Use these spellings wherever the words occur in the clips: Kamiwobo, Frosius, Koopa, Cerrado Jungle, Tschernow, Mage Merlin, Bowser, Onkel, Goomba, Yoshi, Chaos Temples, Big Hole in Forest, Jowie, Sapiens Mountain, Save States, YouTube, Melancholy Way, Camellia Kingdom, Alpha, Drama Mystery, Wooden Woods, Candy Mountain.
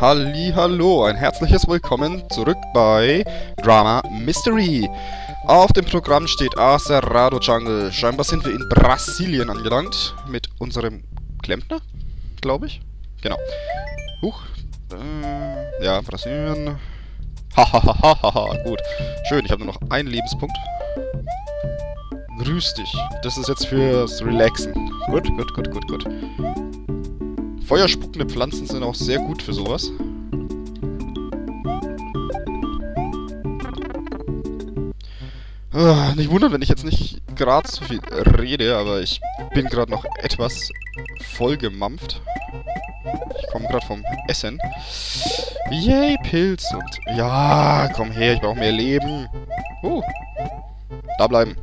Hallihallo, ein herzliches Willkommen zurück bei Drama Mystery. Auf dem Programm steht Cerrado Jungle. Scheinbar sind wir in Brasilien angelangt mit unserem Klempner, glaube ich. Genau. Huch. Ja, Brasilien. Hahaha, gut. Schön, ich habe nur noch einen Lebenspunkt. Grüß dich. Das ist jetzt fürs Relaxen. Gut, gut, gut, gut, gut. Feuerspuckende Pflanzen sind auch sehr gut für sowas. Nicht wundern, wenn ich jetzt nicht gerade so viel rede, aber ich bin gerade noch etwas vollgemampft. Ich komme gerade vom Essen. Yay, Pilz und... Ja, komm her, ich brauche mehr Leben. Da bleiben.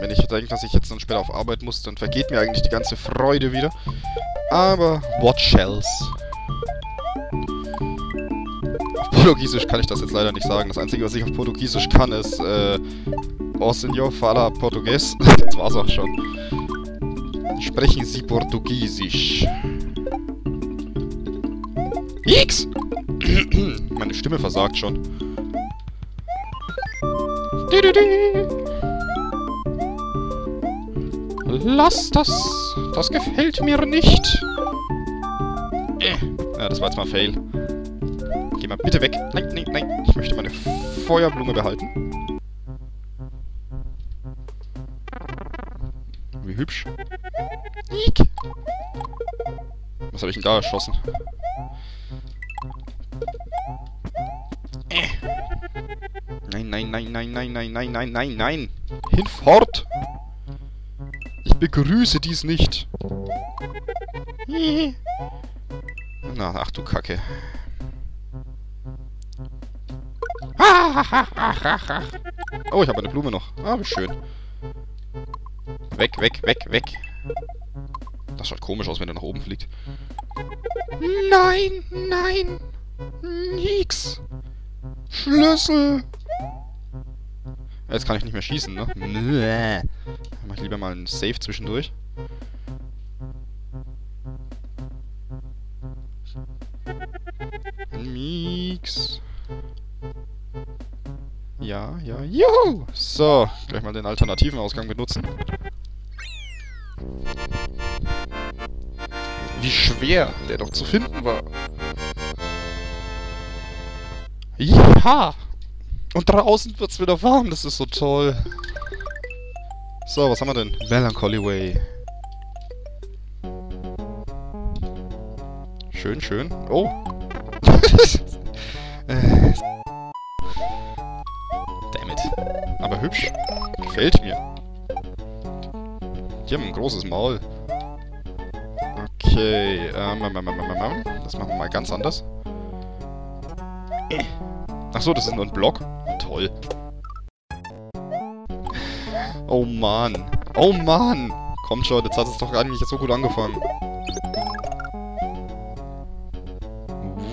Wenn ich denke, dass ich jetzt dann später auf Arbeit muss, dann vergeht mir eigentlich die ganze Freude wieder. Aber what shells? Auf Portugiesisch kann ich das jetzt leider nicht sagen. Das Einzige, was ich auf Portugiesisch kann, ist O senhor fala português. Das war's auch schon. Sprechen Sie Portugiesisch. X! Meine Stimme versagt schon. Lass das! Das gefällt mir nicht! Ja, das war jetzt mal Fail. Geh mal bitte weg! Nein, nein, nein! Ich möchte meine Feuerblume behalten. Wie hübsch. Was habe ich denn da erschossen? Nein, nein, nein, nein, nein, nein, nein, nein, nein, nein. Hinfort! Ich begrüße dies nicht. Na, ach du Kacke. Oh, ich habe eine Blume noch. Ah, wie schön. Weg, weg, weg, weg. Das schaut komisch aus, wenn er nach oben fliegt. Nein, nein. Nix. Schlüssel. Jetzt kann ich nicht mehr schießen, ne? Nö. Mach ich lieber mal einen Save zwischendurch. Nix. Ja, ja, juhu! So, gleich mal den alternativen Ausgang benutzen. Wie schwer der doch zu finden war. Ja! Und draußen wird's wieder warm, das ist so toll. So, was haben wir denn? Melancholy Way. Schön, schön. Oh! Dammit. Aber hübsch. Gefällt mir. Die haben ein großes Maul. Okay, das machen wir mal ganz anders. Achso, das ist nur ein Block. Toll. Oh Mann. Oh Mann. Komm schon, jetzt hat es doch eigentlich so gut angefangen.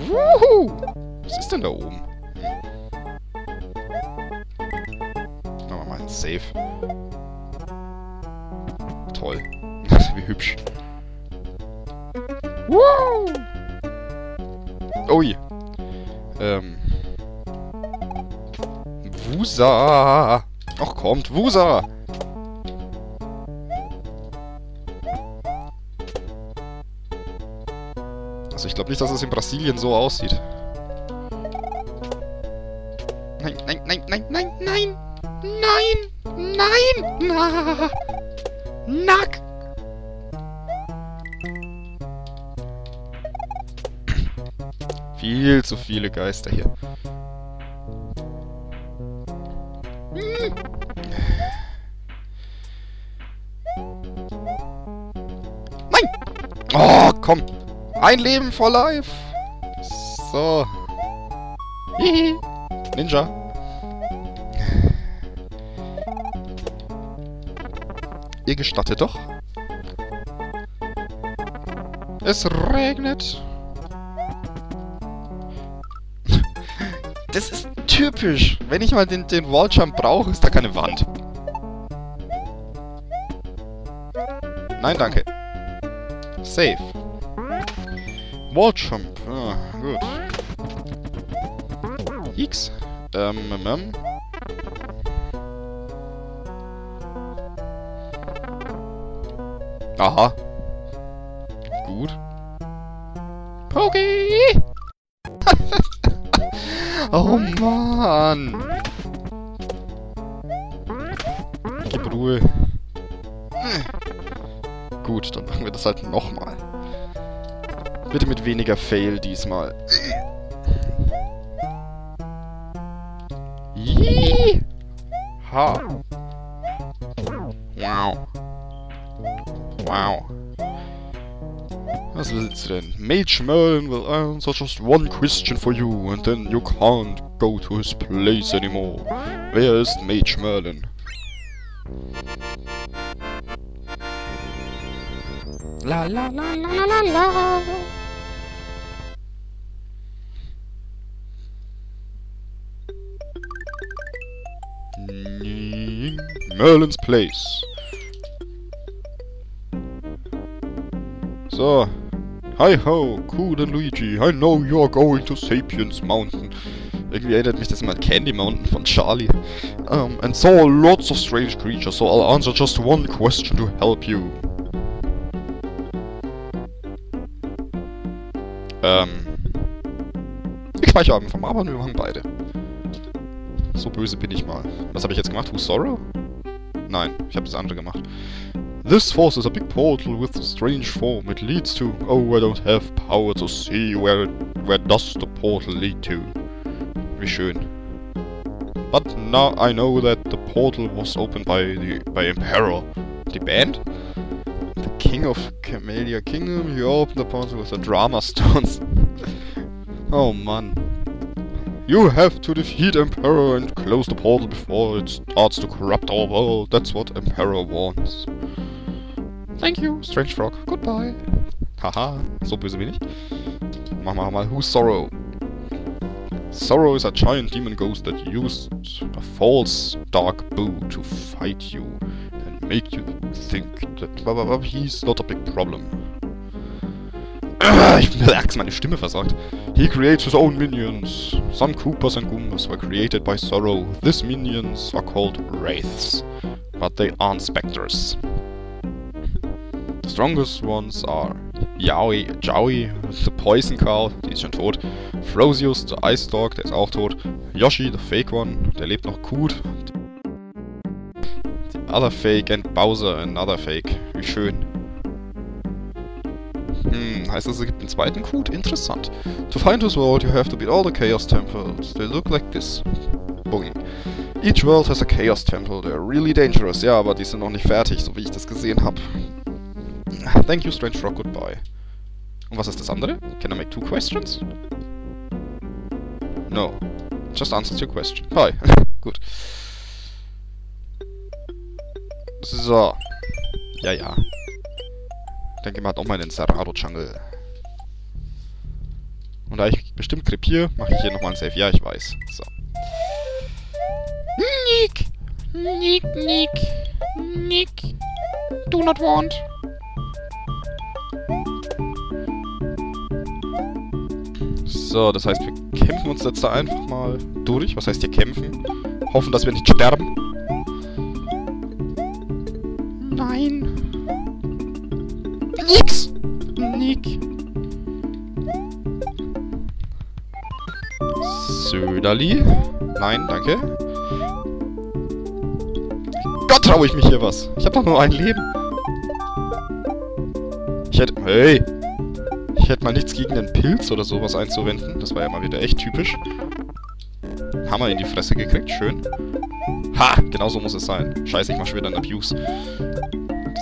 Wuhu! Was ist denn da oben? Machen wir mal einen Save. Toll. Wie hübsch. Woo! Ui. Wusa! Ach kommt, Wusa! Also ich glaube nicht, dass es in Brasilien so aussieht. Nein, nein, nein, nein, nein, nein! Nein! Nein! Na! Nack! Viel zu viele Geister hier. Nein! Oh, komm! Ein Leben for life! So. Hihi. Ninja. Ihr gestattet doch. Es regnet. Das ist Typisch. Wenn ich mal den Walljump brauche, ist da keine Wand. Nein, danke. Safe. Walljump. Ah, gut. X. Aha. Gut. Okay. Oh Mann. Gib Ruhe. Gut, dann machen wir das halt nochmal. Bitte mit weniger Fail diesmal. Ha. Wow. Wow. Was willst du denn? Mage Merlin will answer just one question for you and then you can't go to his place anymore. Wer ist Mage Merlin? La la la la la la. Merlin's Place. So. Hi ho, Cool and Luigi, I know you are going to Sapiens Mountain. Irgendwie erinnert mich das mal an Candy Mountain von Charlie. And saw lots of strange creatures, so I'll answer just one question to help you. Ich speichere einfach mal, aber wir machen beide. So böse bin ich mal. Was habe ich jetzt gemacht? Who's Sorrow? Nein, ich habe das andere gemacht. This force is a big portal with a strange form. It leads to... Oh, I don't have power to see where does the portal lead to. Wie schön. But now I know that the portal was opened by Emperor. Die Band? The King of Camellia Kingdom. You opened the portal with the drama stones. Oh man. You have to defeat Emperor and close the portal before it starts to corrupt our world. That's what Emperor wants. Thank you, Strange Frog. Goodbye. Haha, so böse bin ich. Machen wir mal. Who's Sorrow? Sorrow is a giant demon ghost that used a false dark bow to fight you and make you think that blah, blah, blah, he's not a big problem. Ich merk's, meine Stimme versagt. He creates his own minions. Some Koopas and Goombas were created by Sorrow. These minions are called Wraiths, but they aren't specters. The strongest ones are Yaoi, Jowie, the Poison Cow, die ist schon tot. Frosius, the Ice Dog, der ist auch tot. Yoshi, the Fake One, der lebt noch gut. The Other Fake and Bowser, another Fake. Wie schön. Heißt das, es gibt einen zweiten Code? Interessant. To find this world, you have to beat all the Chaos Temples. They look like this. Boogie. Each world has a Chaos Temple. They're really dangerous. Ja, aber die sind noch nicht fertig, so wie ich das gesehen habe. Thank you, Strange Rock. Goodbye. Und was ist das andere? Can I make two questions? No. Just answer your question. Bye. Gut. So. Ja, ja. Ich denke, man hat auch mal den Cerrado Jungle. Und da ich bestimmt krepiere, mache ich hier nochmal ein Save. Ja, ich weiß. So. Nick! Nick, Nick! Nick! Do not want! So, das heißt, wir kämpfen uns jetzt da einfach mal durch. Was heißt hier kämpfen? Hoffen, dass wir nicht sterben. Nein! Nix! Nick! Söderli? Nein, danke. Gott, traue ich mich hier was! Ich hab doch nur ein Leben! Ich hätte... Hey! Ich hätte mal nichts gegen den Pilz oder sowas einzuwenden. Das war ja mal wieder echt typisch. Hammer in die Fresse gekriegt, schön. Ha! Genau so muss es sein. Scheiße, ich mach schon wieder einen Abuse.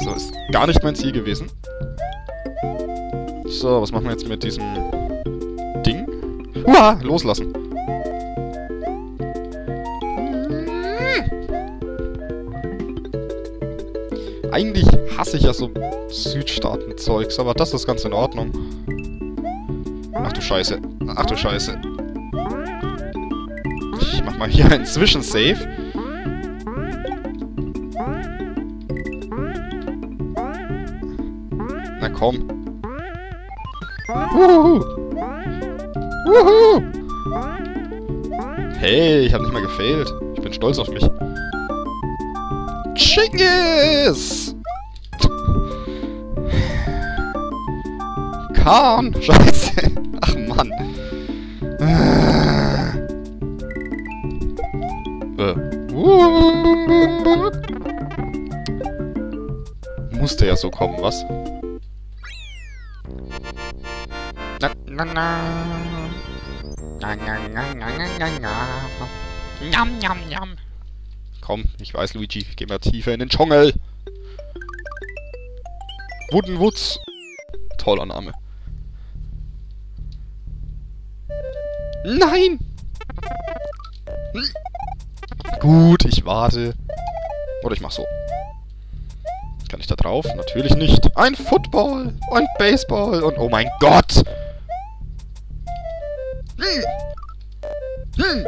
So, ist gar nicht mein Ziel gewesen. So, was machen wir jetzt mit diesem Ding? Uah, loslassen. Eigentlich hasse ich ja so Südstaaten-Zeugs, aber das ist ganz in Ordnung. Ach du Scheiße. Ach du Scheiße. Ich mach mal hier einen Zwischensave. Na komm. Wuhu. Wuhu. Hey, ich habe nicht mal gefehlt. Ich bin stolz auf mich. Chingis! Kahn! Scheiße! Ach Mann! Musste ja so kommen, was? Na na na! Na na na na na na! Njam njam njam! Komm, ich weiß, Luigi, geh mal tiefer in den Dschungel! Wooden Woods! Toller Name. Nein! Hm. Gut, ich warte. Oder ich mach so. Kann ich da drauf? Natürlich nicht. Ein Football und Baseball und oh mein Gott! Hm. Hm.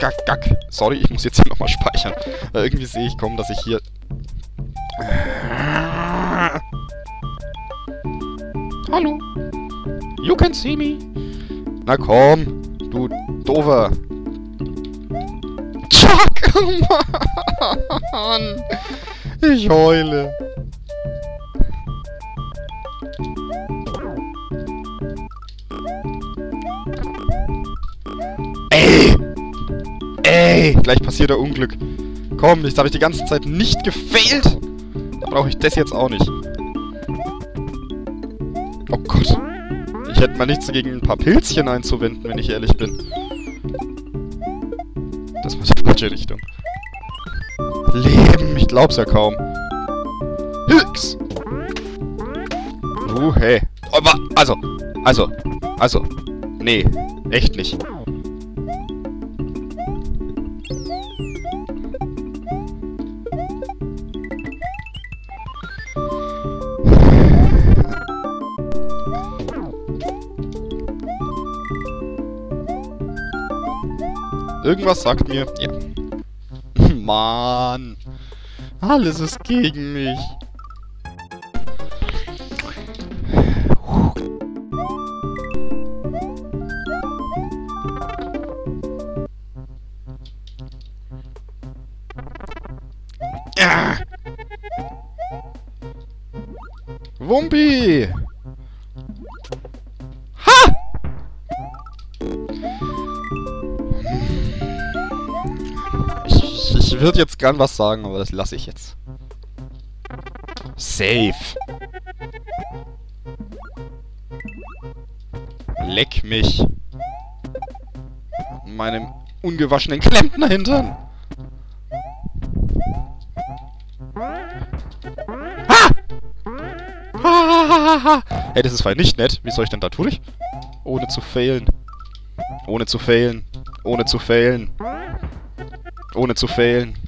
Gack, gack. Sorry, ich muss jetzt hier nochmal speichern. Irgendwie sehe ich kommen, dass ich hier... Hallo. You can see me. Na komm, du Dover. Chuck, oh Mann. Ich heule. Ey. Ey, gleich passiert der Unglück. Komm, jetzt habe ich die ganze Zeit nicht gefehlt. Da brauche ich das jetzt auch nicht. Oh Gott. Ich hätte mal nichts dagegen, ein paar Pilzchen einzuwenden, wenn ich ehrlich bin. Das war die falsche Richtung. Leben, ich glaub's ja kaum. Hicks! Hey. Aber, also. Nee, echt nicht. Irgendwas sagt mir... Ja. Mann. Alles ist gegen mich. Ah. Wumpi! Ha! Ich würde jetzt gern was sagen, aber das lasse ich jetzt. Safe. Leck mich. Meinem ungewaschenen Klempnerhintern. Ah! Ah! Hey, das ist voll nicht nett. Wie soll ich denn da durch? Ohne zu failen. Ohne zu failen. Ohne zu failen. Ohne zu fehlen.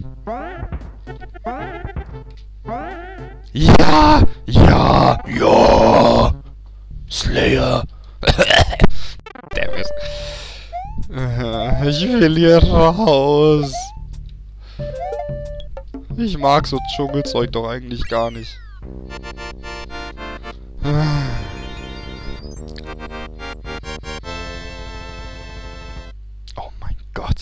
Ja! Ja! Ja! Slayer! Damn it. Ich will hier raus. Ich mag so Dschungelzeug doch eigentlich gar nicht. Oh mein Gott.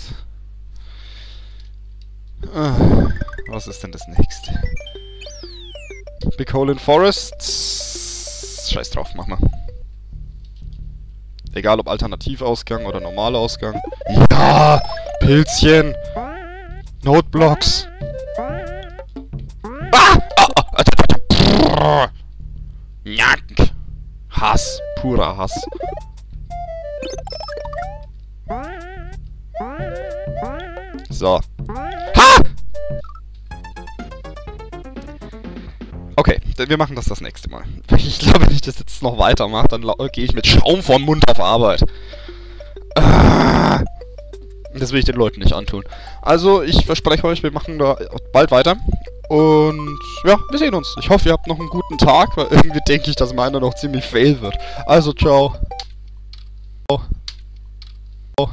Was ist denn das nächste? Big Hole in Forest. Scheiß drauf, mach mal. Egal ob Alternativausgang oder normaler Ausgang. Ja! Pilzchen! Notblocks! Ah! Hass! Purer Hass! So. Ha! Okay, wir machen das nächste Mal. Ich glaube, wenn ich das jetzt noch weitermache, dann gehe ich mit Schaum vorm Mund auf Arbeit. Das will ich den Leuten nicht antun. Also, ich verspreche euch, wir machen da bald weiter. Und ja, wir sehen uns. Ich hoffe, ihr habt noch einen guten Tag, weil irgendwie denke ich, dass meiner noch ziemlich fail wird. Also, ciao. Ciao.